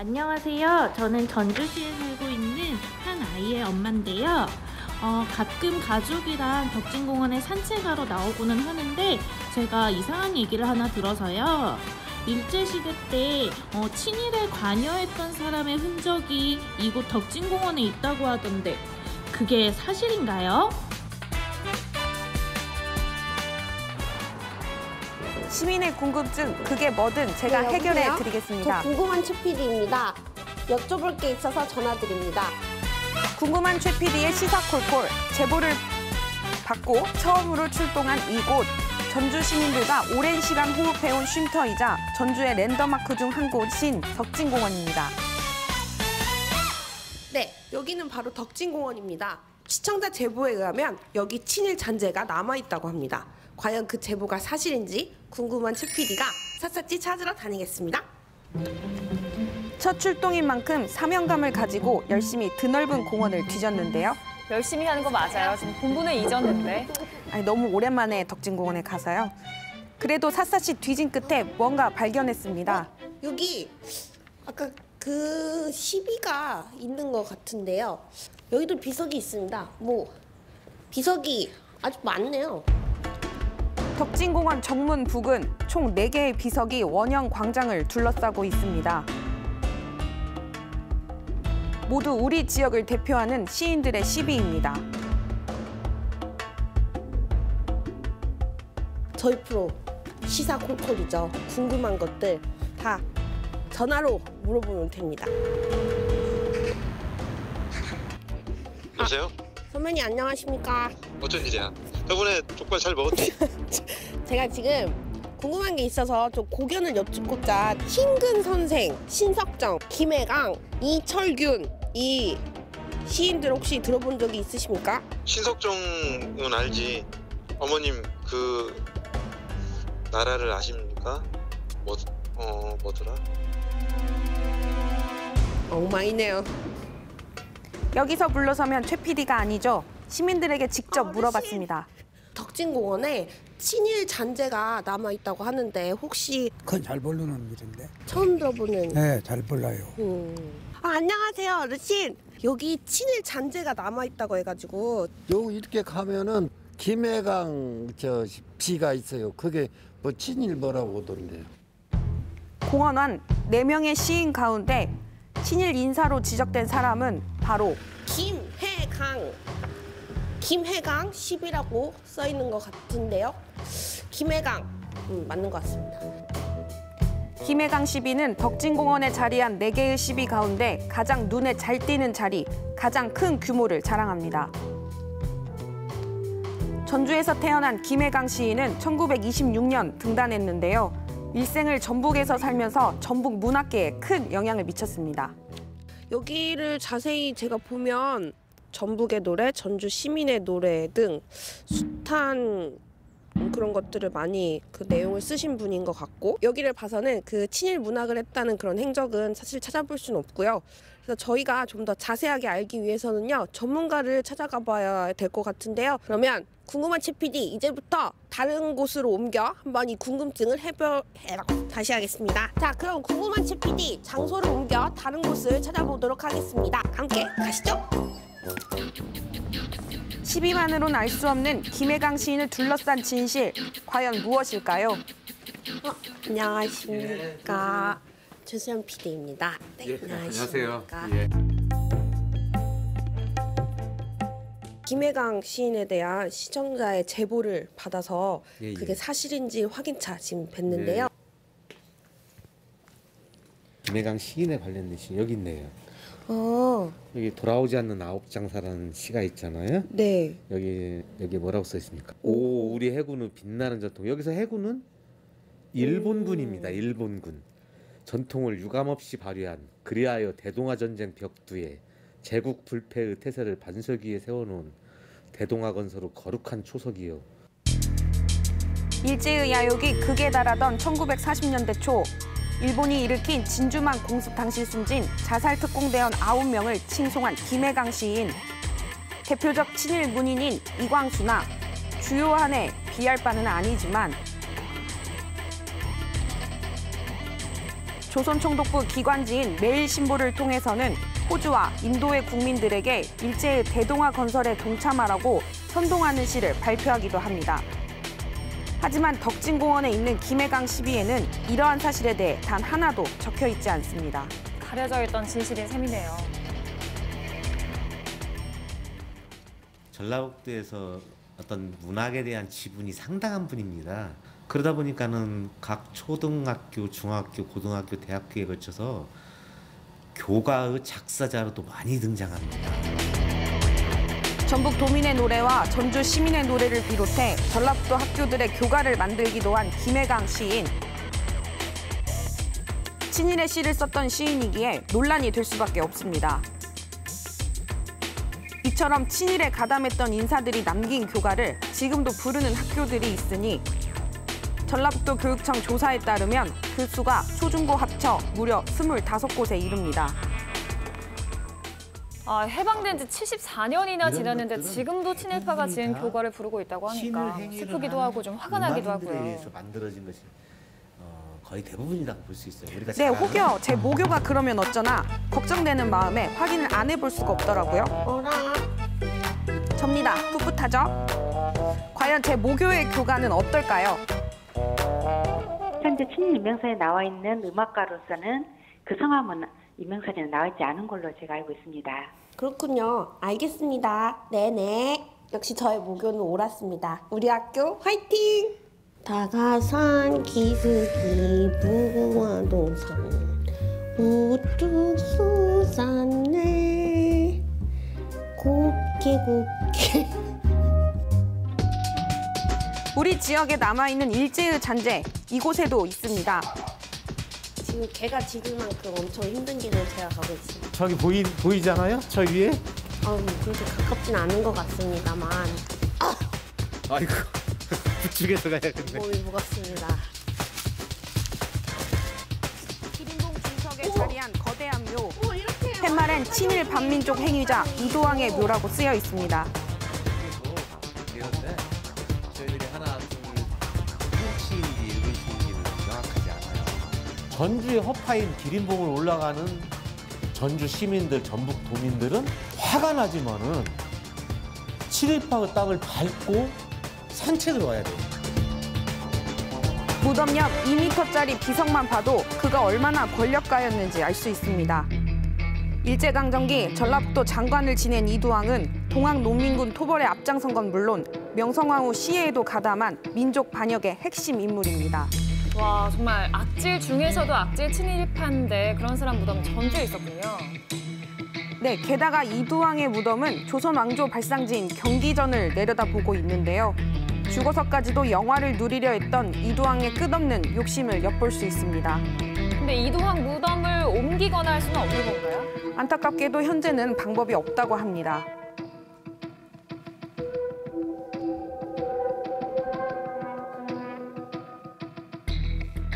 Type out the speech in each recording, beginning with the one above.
안녕하세요. 저는 전주시에 살고 있는 한 아이의 엄마인데요. 가끔 가족이랑 덕진공원에 산책하러 나오고는 하는데 제가 이상한 얘기를 하나 들어서요. 일제시대 때 친일에 관여했던 사람의 흔적이 이곳 덕진공원에 있다고 하던데 그게 사실인가요? 시민의 궁금증, 그게 뭐든 제가 해결해 드리겠습니다. 저 궁금한 최피디입니다. 여쭤볼 게 있어서 전화드립니다. 궁금한 최피디의 시사콜콜, 제보를 받고 처음으로 출동한 이곳. 전주 시민들과 오랜 시간 호흡해온 쉼터이자 전주의 랜드마크 중 한 곳인 덕진공원입니다. 네, 여기는 바로 덕진공원입니다. 시청자 제보에 의하면 여기 친일 잔재가 남아있다고 합니다. 과연 그 제보가 사실인지 궁금한 최피디가 샅샅이 찾으러 다니겠습니다. 첫 출동인 만큼 사명감을 가지고 열심히 드넓은 공원을 뒤졌는데요. 열심히 하는 거 맞아요. 지금 본분에 잊었는데. 아니, 너무 오랜만에 덕진공원에 가서요. 그래도 샅샅이 뒤진 끝에 뭔가 발견했습니다. 여기 아까 그 시비가 있는 것 같은데요. 여기도 비석이 있습니다. 비석이 아주 많네요. 덕진공원 정문 부근 총 4개의 비석이 원형 광장을 둘러싸고 있습니다. 모두 우리 지역을 대표하는 시인들의 시비입니다. 저희 프로 시사콜콜이죠. 궁금한 것들 다 전화로 물어보면 됩니다. 여보세요? 선배님 안녕하십니까? 어쩐 일이야? 저번에 족발 잘 먹었지? 제가 지금 궁금한 게 있어서 좀 고견을 여쭙고자 신근 선생, 신석정, 김해강, 이철균 이 시인들 혹시 들어본 적이 있으십니까? 신석정은 알지. 어머님 그 나라를 아십니까? 뭐더라? 엉망이네요. 여기서 불러서면 최 PD가 아니죠. 시민들에게 직접 물어봤습니다. 덕진공원에 친일 잔재가 남아있다고 하는데 혹시... 그건 잘 모르는 일인데. 처음 들어보는... 네, 잘 몰라요. 안녕하세요, 어르신. 여기 친일 잔재가 남아있다고 해가지고... 여기 이렇게 가면은 김해강 저 시가 있어요. 그게 뭐 친일 뭐라고 오던데요. 공원 안 4명의 시인 가운데 친일 인사로 지적된 사람은 바로 김해강 10이라고 써 있는 것 같은데요. 김해강 맞는 것 같습니다. 김해강 10는 덕진공원에 자리한 4개의 10 가운데 가장 눈에 잘 띄는 자리, 가장 큰 규모를 자랑합니다. 전주에서 태어난 김해강 시인은 1926년 등단했는데요. 일생을 전북에서 살면서 전북 문학계에 큰 영향을 미쳤습니다. 여기를 자세히 제가 보면 전북의 노래, 전주 시민의 노래 등 숱한 그런 것들을 많이 그 내용을 쓰신 분인 것 같고 여기를 봐서는 그 친일 문학을 했다는 그런 행적은 사실 찾아볼 수는 없고요. 그래서 저희가 좀 더 자세하게 알기 위해서는요 전문가를 찾아가 봐야 될 것 같은데요. 그러면 궁금한 최 PD 이제부터 다른 곳으로 옮겨 한번 이 궁금증을 다시 하겠습니다. 자, 그럼 궁금한 최 PD 장소를 옮겨 다른 곳을 찾아보도록 하겠습니다. 함께 가시죠. 시비만으론 알 수 없는 김해강 시인을 둘러싼 진실, 과연 무엇일까요? 안녕하십니까. 조수현 PD입니다. 네, 예, 안녕하세요. 예. 김해강 시인에 대한 시청자의 제보를 받아서 그게 사실인지 확인차 지금 뵀는데요. 예. 김해강 시인에 관련된 시 여기 있네요. 여기 돌아오지 않는 9장사라는 시가 있잖아요. 네. 여기 뭐라고 써 있습니까? 오, 우리 해군은 빛나는 전통. 여기서 해군은 일본군입니다. 일본군. 전통을 유감없이 발휘한 그리하여 대동아 전쟁 벽두에 제국 불패의 태세를 반석 위에 세워놓은 대동아 건설의 거룩한 초석이요. 일제의 야욕이 극에 달하던 1940년대 초. 일본이 일으킨 진주만 공습 당시 숨진 자살특공대원 9명을 칭송한 김해강 시인. 대표적 친일 문인인 이광수나 주요한에 비할 바는 아니지만 조선총독부 기관지인 매일신보를 통해서는 호주와 인도의 국민들에게 일제의 대동아 건설에 동참하라고 선동하는 시를 발표하기도 합니다. 하지만 덕진공원에 있는 김해강 시비에는 이러한 사실에 대해 단 하나도 적혀 있지 않습니다. 가려져 있던 진실인 셈이네요. 전라북도에서 어떤 문학에 대한 지분이 상당한 분입니다. 그러다 보니까는 각 초등학교, 중학교, 고등학교, 대학교에 걸쳐서 교가의 작사자로도 많이 등장합니다. 전북 도민의 노래와 전주 시민의 노래를 비롯해 전라북도 학교들의 교가를 만들기도 한 김해강 시인. 친일의 시를 썼던 시인이기에 논란이 될 수밖에 없습니다. 이처럼 친일에 가담했던 인사들이 남긴 교가를 지금도 부르는 학교들이 있으니 전라북도 교육청 조사에 따르면 그 수가 초중고 합쳐 무려 25곳에 이릅니다. 해방된 지 74년이나 지났는데 지금도 친일파가 지은 교과를 부르고 있다고 하니까 슬프기도 하고 좀 화가 나기도 하고요. 만들어진 것이 거의 대부분이라고 볼 수 있어요. 우리가 네, 혹여 제 모교가 그러면 어쩌나 걱정되는 마음에 확인을 안 해볼 수가 없더라고요. 접니다. 풋풋하죠? 과연 제 모교의 교과는 어떨까요? 현재 친일 임명사에 나와 있는 음악가로서는 그 성함은 임명사에는 나와 있지 않은 걸로 제가 알고 있습니다. 그렇군요. 알겠습니다. 네네. 역시 저의 모교는 옳았습니다. 우리 학교 화이팅! 다가산 기슭이 무궁화 동산 우뚝 솟았네 곱게 곱게 우리 지역에 남아있는 일제의 잔재, 이곳에도 있습니다. 지금 개가 지금만큼 엄청 힘든 길을 제가 가고 있습니다. 저기 보이잖아요? 저 위에? 그렇게 가깝진 않은 것 같습니다만. 아이고, 부축에 들어가야겠네. 몸이 무겁습니다. 기린동 중턱에 자리한 거대한 묘. 팻말엔 친일 반민족 행위자 이도왕의 묘라고 쓰여 있습니다. 전주의 허파인 기린봉을 올라가는 전주 시민들, 전북 도민들은 화가 나지만은 친일파의 땅을 밟고 산책을 와야 돼요. 무덤 옆 2m짜리 비석만 봐도 그가 얼마나 권력가였는지 알 수 있습니다. 일제강점기 전라북도 장관을 지낸 이도왕은 동학농민군 토벌에 앞장선 건 물론 명성황후 시해에도 가담한 민족 반역의 핵심 인물입니다. 와, 정말 악질 중에서도 악질 친일파인데 그런 사람 무덤은 전주에 있었군요. 네, 게다가 이도왕의 무덤은 조선 왕조 발상지인 경기전을 내려다보고 있는데요. 죽어서까지도 영화를 누리려 했던 이도왕의 끝없는 욕심을 엿볼 수 있습니다. 근데 이도왕 무덤을 옮기거나 할 수는 없는 건가요? 안타깝게도 현재는 방법이 없다고 합니다.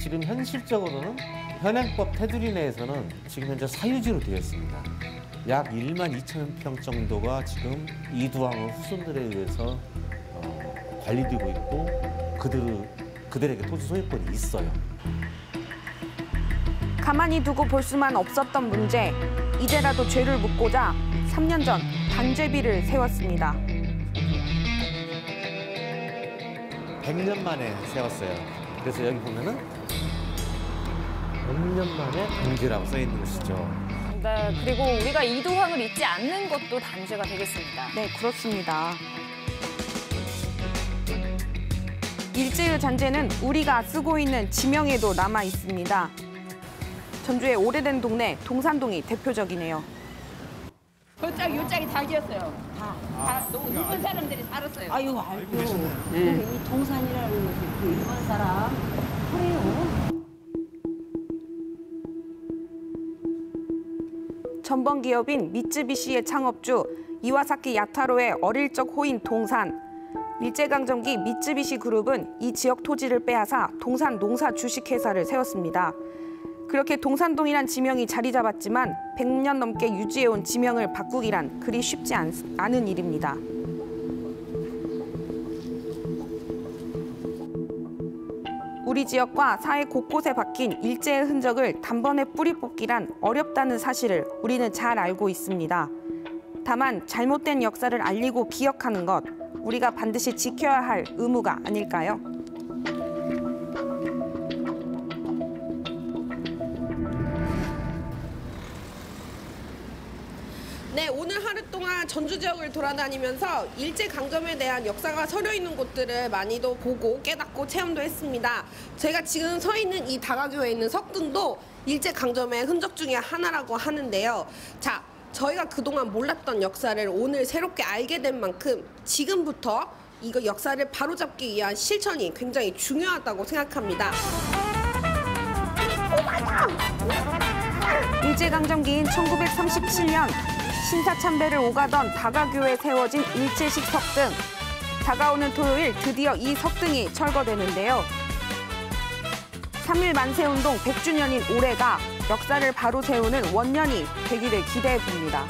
지금 현실적으로는 현행법 테두리 내에서는 지금 현재 사유지로 되어 있습니다. 약 1만 2천 평 정도가 지금 이두왕의 후손들에 의해서 관리되고 있고 그들에게 토지 소유권이 있어요. 가만히 두고 볼 수만 없었던 문제, 이제라도 죄를 묻고자 3년 전 단죄비를 세웠습니다. 100년 만에 세웠어요. 그래서 여기 보면은 100년 만에 단죄라고 써있는 것이죠. 네, 그리고 우리가 이도왕을 잊지 않는 것도 단죄가 되겠습니다. 네, 그렇습니다. 일제의 잔재는 우리가 쓰고 있는 지명에도 남아있습니다. 전주의 오래된 동네 동산동이 대표적이네요. 그짝 요짝이 다 지었어요. 다 일본 사람들이 살았어요. 아유, 알고. 네. 이 동산이라는 것이 그 일본 사람 그래요. 전범 기업인 미츠비시의 창업주 이와사키 야타로의 어릴 적 호인 동산. 일제강점기 미츠비시 그룹은 이 지역 토지를 빼앗아 동산 농사 주식회사를 세웠습니다. 그렇게 동산동이란 지명이 자리 잡았지만 100년 넘게 유지해온 지명을 바꾸기란 그리 쉽지 않은 일입니다. 우리 지역과 사회 곳곳에 박힌 일제의 흔적을 단번에 뿌리뽑기란 어렵다는 사실을 우리는 잘 알고 있습니다. 다만 잘못된 역사를 알리고 기억하는 것, 우리가 반드시 지켜야 할 의무가 아닐까요? 네, 오늘 하루 동안 전주 지역을 돌아다니면서 일제강점에 대한 역사가 서려 있는 곳들을 많이도 보고 깨닫고 체험도 했습니다. 제가 지금 서 있는 이 다가교에 있는 석등도 일제강점의 흔적 중에 하나라고 하는데요. 자, 저희가 그동안 몰랐던 역사를 오늘 새롭게 알게 된 만큼 지금부터 이거 역사를 바로잡기 위한 실천이 굉장히 중요하다고 생각합니다. 일제강점기인 1937년 신사참배를 오가던 다가교에 세워진 일제식 석등. 다가오는 토요일 드디어 이 석등이 철거되는데요. 3.1 만세운동 100주년인 올해가 역사를 바로 세우는 원년이 되기를 기대해 봅니다.